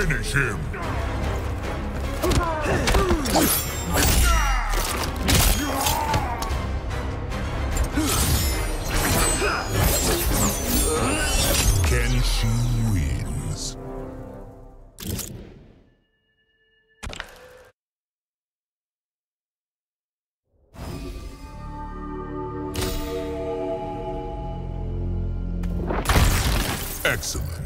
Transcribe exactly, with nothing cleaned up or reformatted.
Finish him. Can she wins? Excellent.